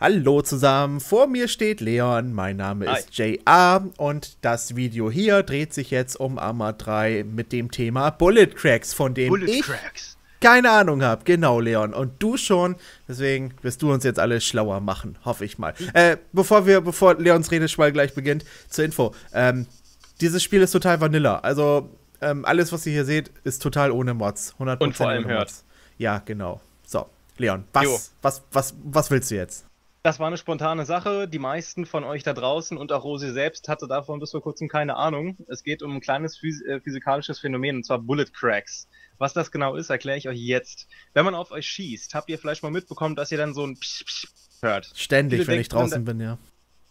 Hallo zusammen, vor mir steht Leon, mein Name ist JR und das Video hier dreht sich jetzt um Arma 3 mit dem Thema Bulletcracks, von dem ich keine Ahnung habe. Genau, Leon, und du schon, deswegen wirst du uns jetzt alle schlauer machen, hoffe ich mal. Bevor Leons Redeschwall gleich beginnt, zur Info, dieses Spiel ist total Vanilla, also alles, was ihr hier seht, ist total ohne Mods, 100% und vor allem ohne Mods. Ja, genau. So, Leon, was willst du jetzt? Das war eine spontane Sache. Die meisten von euch da draußen und auch Rosi selbst hatte davon bis vor kurzem keine Ahnung. Es geht um ein kleines physikalisches Phänomen, und zwar Bulletcracks. Was das genau ist, erkläre ich euch jetzt. Wenn man auf euch schießt, habt ihr vielleicht mal mitbekommen, dass ihr dann so ein Psch, Psch hört. Ständig, wenn ich draußen bin, ja.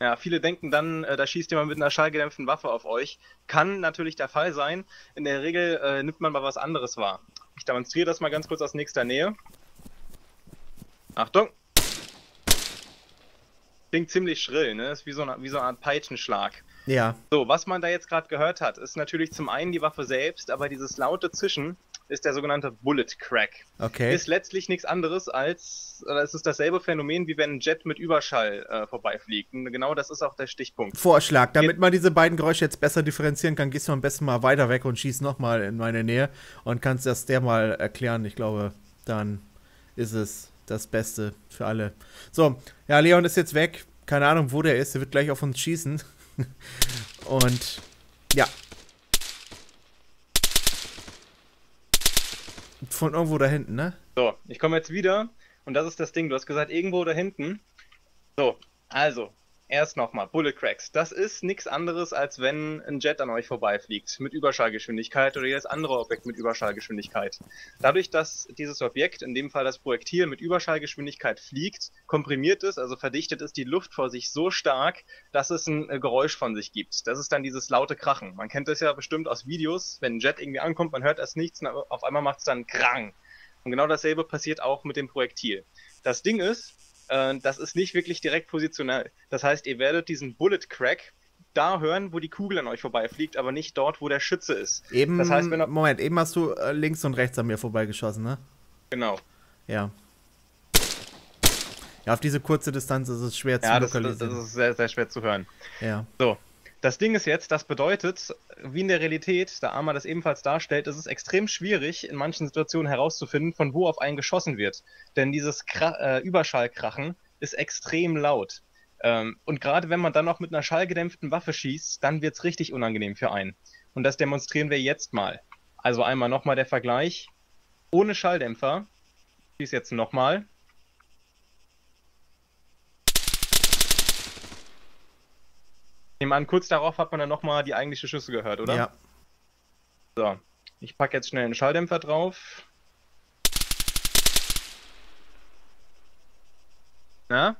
Ja, viele denken dann, da schießt jemand mit einer schallgedämpften Waffe auf euch. Kann natürlich der Fall sein. In der Regel nimmt man mal was anderes wahr. Ich demonstriere das mal ganz kurz aus nächster Nähe. Achtung! Klingt ziemlich schrill, ne? Ist wie so eine Art Peitschenschlag. Ja. So, was man da jetzt gerade gehört hat, ist natürlich zum einen die Waffe selbst, aber dieses laute Zischen ist der sogenannte Bulletcrack. Okay. Ist letztlich nichts anderes als, oder es ist dasselbe Phänomen, wie wenn ein Jet mit Überschall vorbeifliegt. Und genau das ist auch der Stichpunkt. Vorschlag, damit man diese beiden Geräusche jetzt besser differenzieren kann, gehst du am besten mal weiter weg und schießt nochmal in meine Nähe und kannst das der mal erklären. Ich glaube, dann ist es das Beste für alle. So, ja, Leon ist jetzt weg. Keine Ahnung, wo der ist. Der wird gleich auf uns schießen. Und ja. Von irgendwo da hinten, ne? So, ich komme jetzt wieder. Und das ist das Ding. Du hast gesagt, irgendwo da hinten. So, also, erst nochmal. Bulletcracks. Das ist nichts anderes, als wenn ein Jet an euch vorbeifliegt. Mit Überschallgeschwindigkeit oder jedes andere Objekt mit Überschallgeschwindigkeit. Dadurch, dass dieses Objekt, in dem Fall das Projektil, mit Überschallgeschwindigkeit fliegt, komprimiert ist, also verdichtet ist die Luft vor sich so stark, dass es ein Geräusch von sich gibt. Das ist dann dieses laute Krachen. Man kennt das ja bestimmt aus Videos. Wenn ein Jet irgendwie ankommt, man hört erst nichts, und auf einmal macht es dann Krang. Und genau dasselbe passiert auch mit dem Projektil. Das Ding ist, das ist nicht wirklich direkt positional. Das heißt, ihr werdet diesen Bulletcrack da hören, wo die Kugel an euch vorbeifliegt, aber nicht dort, wo der Schütze ist. Eben, das heißt, wenn Moment, eben hast du links und rechts an mir vorbeigeschossen, ne? Genau. Ja. Ja, auf diese kurze Distanz ist es schwer zu lokalisieren. Das ist sehr, sehr schwer zu hören. Ja. So. Das Ding ist jetzt, das bedeutet, wie in der Realität, da Arma das ebenfalls darstellt, ist es extrem schwierig, in manchen Situationen herauszufinden, von wo auf einen geschossen wird. Denn dieses Überschallkrachen ist extrem laut. Und gerade wenn man dann noch mit einer schallgedämpften Waffe schießt, dann wird es richtig unangenehm für einen. Und das demonstrieren wir jetzt mal. Also einmal nochmal der Vergleich. Ohne Schalldämpfer. Ich schieße jetzt nochmal. Ich nehme an, kurz darauf hat man dann nochmal die eigentliche Schüsse gehört, oder? Ja. So, ich packe jetzt schnell einen Schalldämpfer drauf. Na?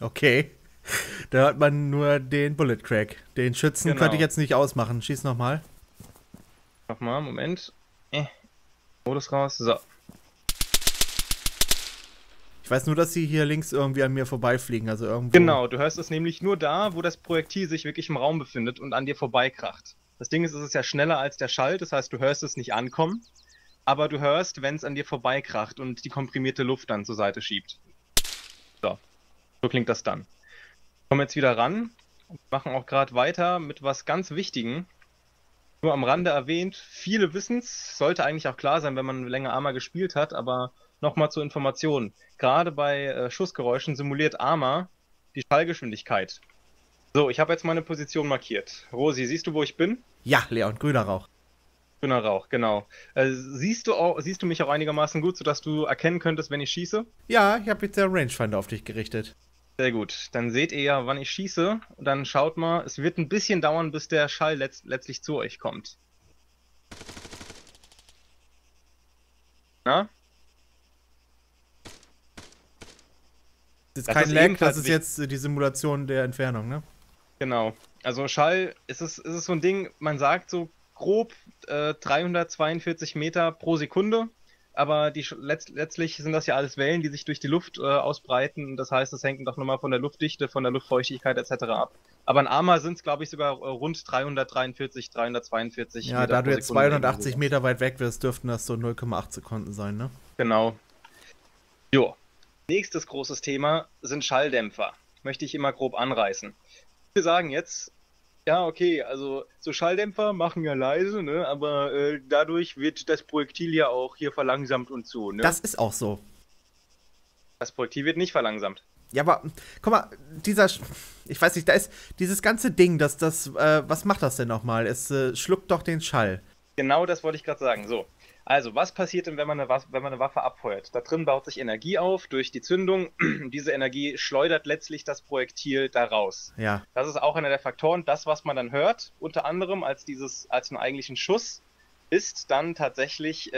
Okay. Da hört man nur den Bulletcrack. Den Schützen könnte ich jetzt nicht ausmachen. Schieß nochmal. Nochmal, Moment. Modus raus, so. Ich weiß nur, dass sie hier links irgendwie an mir vorbeifliegen, also irgendwo. Genau, du hörst es nämlich nur da, wo das Projektil sich wirklich im Raum befindet und an dir vorbeikracht. Das Ding ist, es ist ja schneller als der Schall, das heißt, du hörst es nicht ankommen, aber du hörst, wenn es an dir vorbeikracht und die komprimierte Luft dann zur Seite schiebt. So, so klingt das dann. Wir kommen jetzt wieder ran und machen auch gerade weiter mit was ganz Wichtigem. Nur am Rande erwähnt, viele wissen es, sollte eigentlich auch klar sein, wenn man länger Arma gespielt hat, aber nochmal zur Information. Gerade bei Schussgeräuschen simuliert Arma die Schallgeschwindigkeit. So, ich habe jetzt meine Position markiert. Rosi, siehst du, wo ich bin? Ja, Leon, grüner Rauch. Grüner Rauch, genau. Siehst du mich auch einigermaßen gut, sodass du erkennen könntest, wenn ich schieße? Ja, ich habe jetzt den Rangefinder auf dich gerichtet. Sehr gut. Dann seht ihr ja, wann ich schieße. Und dann schaut mal, es wird ein bisschen dauern, bis der Schall letztlich zu euch kommt. Na? Jetzt das kein ist Lag, das ist jetzt die Simulation der Entfernung, ne? Genau. Also Schall, es ist so ein Ding, man sagt so grob 342 Meter pro Sekunde, aber letztlich sind das ja alles Wellen, die sich durch die Luft ausbreiten. Das heißt, es hängt doch nochmal von der Luftdichte, von der Luftfeuchtigkeit etc. ab. Aber in Arma sind es, glaube ich, sogar rund 343, 342 Meter pro Sekunde. Ja, da du jetzt 280 Meter weit weg wirst, dürften das so 0,8 Sekunden sein, ne? Genau. Jo. Nächstes großes Thema sind Schalldämpfer. Möchte ich immer grob anreißen. Wir sagen jetzt, ja okay, also so Schalldämpfer machen ja leise, ne? Aber dadurch wird das Projektil ja auch hier verlangsamt und so. Ne? Das ist auch so. Das Projektil wird nicht verlangsamt. Ja, aber guck mal, dieser, ich weiß nicht, da ist dieses ganze Ding, dass das, was macht das denn nochmal? Es schluckt doch den Schall. Genau das wollte ich gerade sagen, so. Also, was passiert denn, wenn man eine Waffe abfeuert? Da drin baut sich Energie auf durch die Zündung. Diese Energie schleudert letztlich das Projektil da raus. Ja. Das ist auch einer der Faktoren. Das, was man dann hört, unter anderem als einen eigentlichen Schuss, ist dann tatsächlich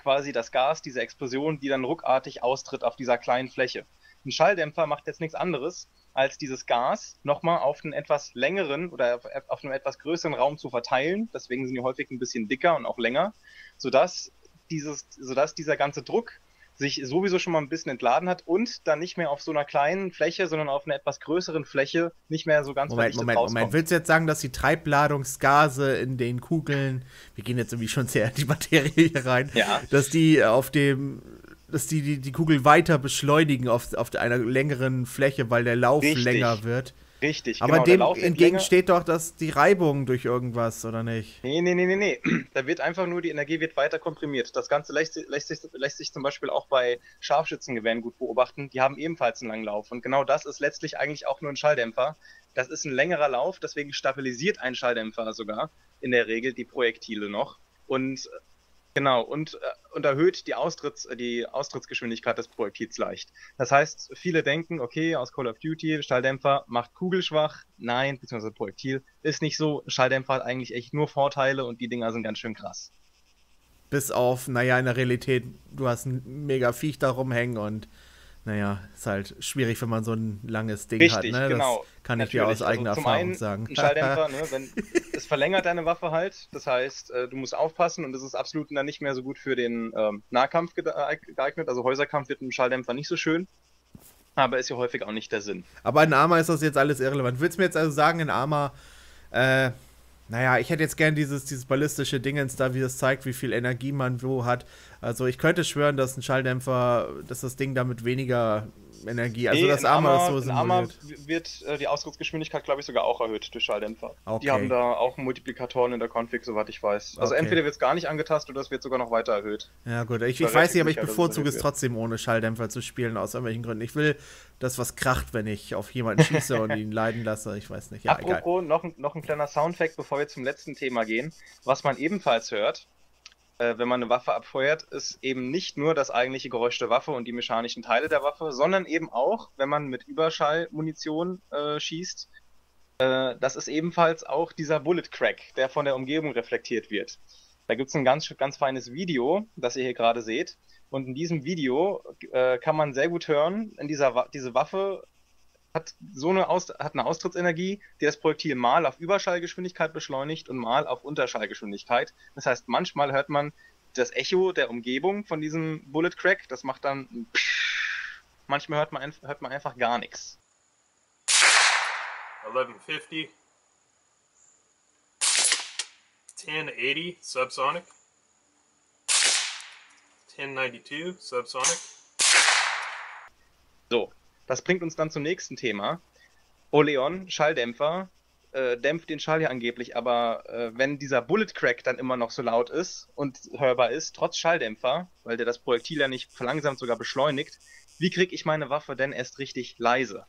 quasi das Gas, diese Explosion, die dann ruckartig austritt auf dieser kleinen Fläche. Ein Schalldämpfer macht jetzt nichts anderes, als dieses Gas nochmal auf einen etwas längeren oder auf einem etwas größeren Raum zu verteilen. Deswegen sind die häufig ein bisschen dicker und auch länger, sodass dieser ganze Druck sich sowieso schon mal ein bisschen entladen hat und dann nicht mehr auf so einer kleinen Fläche, sondern auf einer etwas größeren Fläche nicht mehr so ganz verdichtet rauskommt. Moment, willst du jetzt sagen, dass die Treibladungsgase in den Kugeln, wir gehen jetzt irgendwie schon sehr in die Materie hier rein, ja, dass die die Kugel weiter beschleunigen auf einer längeren Fläche, weil der Lauf länger wird. Richtig, aber genau, dem entgegen steht doch, dass die Reibung durch irgendwas, oder nicht? Nee. Da wird einfach nur, die Energie wird weiter komprimiert. Das Ganze lässt sich zum Beispiel auch bei Scharfschützengewehren gut beobachten. Die haben ebenfalls einen langen Lauf. Und genau das ist letztlich eigentlich auch nur ein Schalldämpfer. Das ist ein längerer Lauf, deswegen stabilisiert ein Schalldämpfer sogar in der Regel die Projektile noch. Und genau, und erhöht die Austrittsgeschwindigkeit des Projektils leicht. Das heißt, viele denken, okay, aus Call of Duty, Schalldämpfer macht kugelschwach. Nein, beziehungsweise Projektil ist nicht so. Schalldämpfer hat eigentlich echt nur Vorteile und die Dinger sind ganz schön krass. Bis auf, naja, in der Realität, du hast ein mega Viech da rumhängen und naja, ist halt schwierig, wenn man so ein langes Ding hat. Ne? Genau. Das kann ich dir aus eigener Erfahrung sagen. Ein Schalldämpfer, ne, es verlängert deine Waffe halt. Das heißt, du musst aufpassen und es ist absolut dann nicht mehr so gut für den Nahkampf geeignet. Also Häuserkampf wird mit dem Schalldämpfer nicht so schön. Aber ist ja häufig auch nicht der Sinn. Aber in Arma ist das jetzt alles irrelevant. Willst du mir jetzt also sagen, in Arma, naja, ich hätte jetzt gern dieses ballistische Dingens da, wie das zeigt, wie viel Energie man wo hat. Also ich könnte schwören, dass ein Schalldämpfer, dass das Ding damit weniger Energie, also das Arma so simuliert. Arma wird die Ausdrucksgeschwindigkeit, glaube ich, sogar auch erhöht durch Schalldämpfer. Okay. Die haben da auch Multiplikatoren in der Config, soweit ich weiß. Also okay, entweder wird es gar nicht angetastet oder es wird sogar noch weiter erhöht. Ja gut, ich weiß nicht, aber ich bevorzuge es trotzdem, ohne Schalldämpfer zu spielen, aus irgendwelchen Gründen. Ich will, dass was kracht, wenn ich auf jemanden schieße und ihn leiden lasse, ich weiß nicht. Ja, apropos, noch ein kleiner Soundfact, bevor wir zum letzten Thema gehen. Was man ebenfalls hört, wenn man eine Waffe abfeuert, ist eben nicht nur das eigentliche Geräusch der Waffe und die mechanischen Teile der Waffe, sondern eben auch, wenn man mit Überschallmunition schießt, das ist ebenfalls auch dieser Bulletcrack, der von der Umgebung reflektiert wird. Da gibt es ein ganz, ganz feines Video, das ihr hier gerade seht. Und in diesem Video kann man sehr gut hören, diese Waffe hat eine Austrittsenergie, die das Projektil mal auf Überschallgeschwindigkeit beschleunigt und mal auf Unterschallgeschwindigkeit. Das heißt, manchmal hört man das Echo der Umgebung von diesem Bulletcrack, das macht dann ein Psch. Manchmal hört man einfach gar nichts. 1150 1080 subsonic 1092 subsonic. So. Das bringt uns dann zum nächsten Thema. Oleon, Schalldämpfer, dämpft den Schall ja angeblich, aber wenn dieser Bulletcrack dann immer noch so laut ist und hörbar ist, trotz Schalldämpfer, weil der das Projektil ja nicht verlangsamt, sogar beschleunigt, wie kriege ich meine Waffe denn erst richtig leise?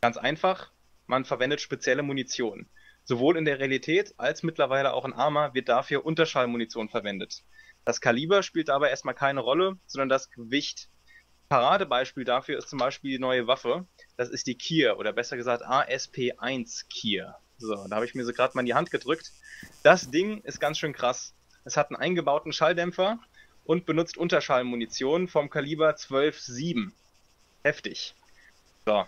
Ganz einfach, man verwendet spezielle Munition. Sowohl in der Realität als mittlerweile auch in Arma wird dafür Unterschallmunition verwendet. Das Kaliber spielt dabei erstmal keine Rolle, sondern das Gewicht. Paradebeispiel dafür ist zum Beispiel die neue Waffe. Das ist die Kiir, oder besser gesagt ASP1 Kiir. So, da habe ich mir so gerade mal in die Hand gedrückt. Das Ding ist ganz schön krass. Es hat einen eingebauten Schalldämpfer und benutzt Unterschallmunition vom Kaliber 12,7. Heftig. So.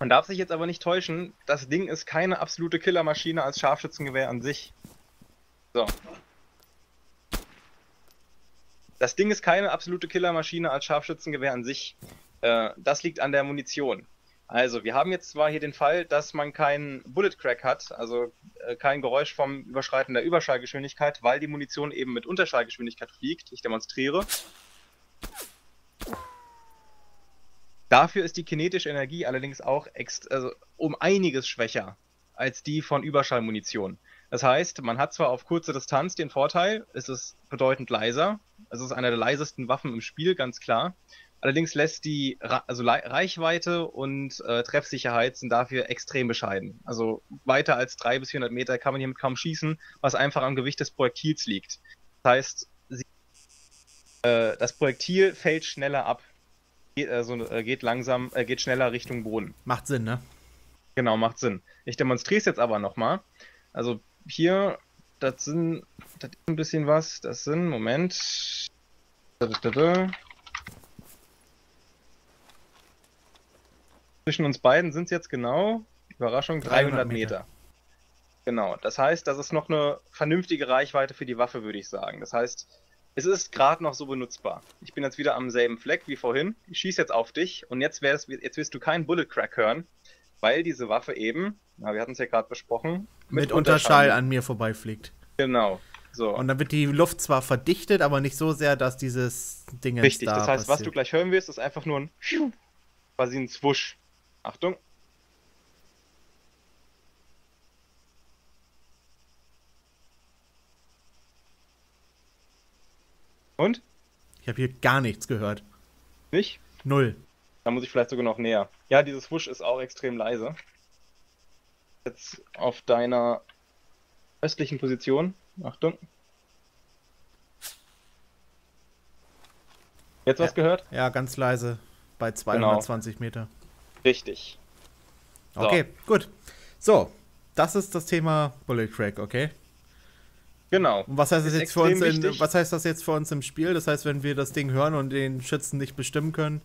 Man darf sich jetzt aber nicht täuschen, das Ding ist keine absolute Killermaschine als Scharfschützengewehr an sich. So. Das Ding ist keine absolute Killermaschine als Scharfschützengewehr an sich. Das liegt an der Munition. Also, wir haben jetzt zwar hier den Fall, dass man keinen Bulletcrack hat, also kein Geräusch vom Überschreiten der Überschallgeschwindigkeit, weil die Munition eben mit Unterschallgeschwindigkeit fliegt. Ich demonstriere. Dafür ist die kinetische Energie allerdings auch um einiges schwächer als die von Überschallmunition. Das heißt, man hat zwar auf kurze Distanz den Vorteil, es ist bedeutend leiser, es ist einer der leisesten Waffen im Spiel, ganz klar. Allerdings lässt die Reichweite und Treffsicherheit sind dafür extrem bescheiden. Also weiter als 300 bis 400 Meter kann man hiermit kaum schießen, was einfach am Gewicht des Projektils liegt. Das heißt, das Projektil fällt schneller ab, geht schneller Richtung Boden. Macht Sinn, ne? Genau, macht Sinn. Ich demonstriere es jetzt aber nochmal. Also hier, das ist ein bisschen was, das sind, Moment. Zwischen uns beiden sind es jetzt genau, Überraschung, 300 Meter. Genau, das heißt, das ist noch eine vernünftige Reichweite für die Waffe, würde ich sagen. Das heißt, es ist gerade noch so benutzbar. Ich bin jetzt wieder am selben Fleck wie vorhin. Ich schieße jetzt auf dich und jetzt wirst du keinen Bulletcrack hören, weil diese Waffe eben, wir hatten es ja gerade besprochen, mit Unterschall an mir vorbeifliegt. Genau. So. Und dann wird die Luft zwar verdichtet, aber nicht so sehr, dass dieses Ding jetzt richtig da passiert. Das heißt, was du gleich hören wirst, ist einfach nur quasi ein Swoosh. Achtung. Und? Ich habe hier gar nichts gehört. Nicht? Null. Da muss ich vielleicht sogar noch näher. Ja, dieses Wusch ist auch extrem leise. Jetzt auf deiner östlichen Position. Achtung. Jetzt was gehört? Ja, ganz leise. Bei 220 Meter. Richtig. So. Okay, gut. So, das ist das Thema Bulletcrack, okay? Genau. Und was heißt das jetzt für uns im Spiel? Das heißt, wenn wir das Ding hören und den Schützen nicht bestimmen können.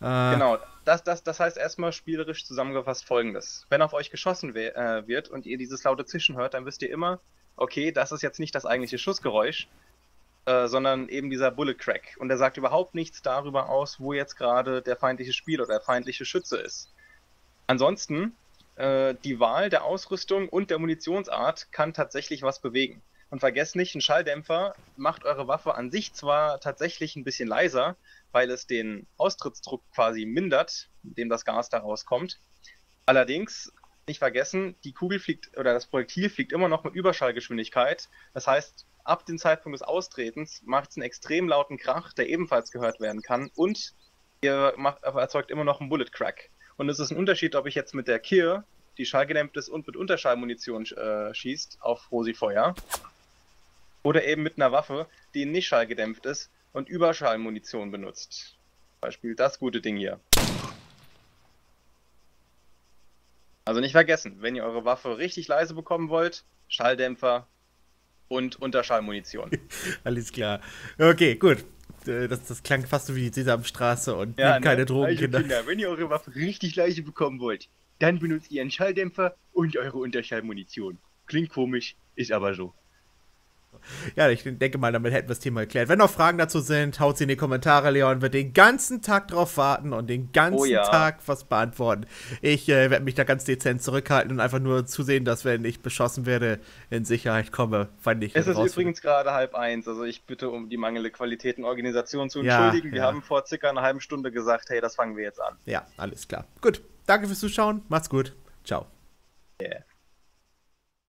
Genau. Das heißt erstmal spielerisch zusammengefasst Folgendes. Wenn auf euch geschossen wird und ihr dieses laute Zischen hört, dann wisst ihr immer, okay, das ist jetzt nicht das eigentliche Schussgeräusch, sondern eben dieser Bulletcrack. Und er sagt überhaupt nichts darüber aus, wo jetzt gerade der feindliche Spieler oder der feindliche Schütze ist. Ansonsten, die Wahl der Ausrüstung und der Munitionsart kann tatsächlich was bewegen. Und vergesst nicht, ein Schalldämpfer macht eure Waffe an sich zwar tatsächlich ein bisschen leiser, weil es den Austrittsdruck quasi mindert, mit dem das Gas da rauskommt. Allerdings, nicht vergessen, die Kugel fliegt, oder das Projektil fliegt immer noch mit Überschallgeschwindigkeit. Das heißt, ab dem Zeitpunkt des Austretens macht es einen extrem lauten Krach, der ebenfalls gehört werden kann. Und ihr erzeugt immer noch einen Bulletcrack. Und es ist ein Unterschied, ob ich jetzt mit der Kiir, die schallgedämmt ist und mit Unterschallmunition schießt, auf Rosifeuer. Oder eben mit einer Waffe, die nicht schallgedämpft ist und Überschallmunition benutzt. Zum Beispiel das gute Ding hier. Also nicht vergessen, wenn ihr eure Waffe richtig leise bekommen wollt, Schalldämpfer und Unterschallmunition. Alles klar. Okay, gut. Das klang fast so wie Sesamstraße und ja, keine Drogenkinder. Kinder, wenn ihr eure Waffe richtig leise bekommen wollt, dann benutzt ihr einen Schalldämpfer und eure Unterschallmunition. Klingt komisch, ist aber so. Ja, ich denke mal, damit hätten wir das Thema erklärt. Wenn noch Fragen dazu sind, haut sie in die Kommentare, Leon wird den ganzen Tag drauf warten und den ganzen Tag was beantworten. Ich werde mich da ganz dezent zurückhalten und einfach nur zusehen, dass, wenn ich beschossen werde, in Sicherheit komme. Es ist übrigens gerade 1:30, also ich bitte um die mangelnde Qualität in Organisation zu entschuldigen. Wir haben vor circa einer halben Stunde gesagt, hey, das fangen wir jetzt an. Ja, alles klar. Gut, danke fürs Zuschauen, macht's gut, ciao. Yeah.